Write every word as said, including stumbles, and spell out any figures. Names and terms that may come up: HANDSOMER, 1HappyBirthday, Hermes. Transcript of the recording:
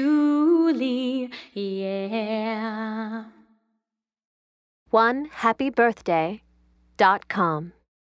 Julie, yeah. one happy birthday dot com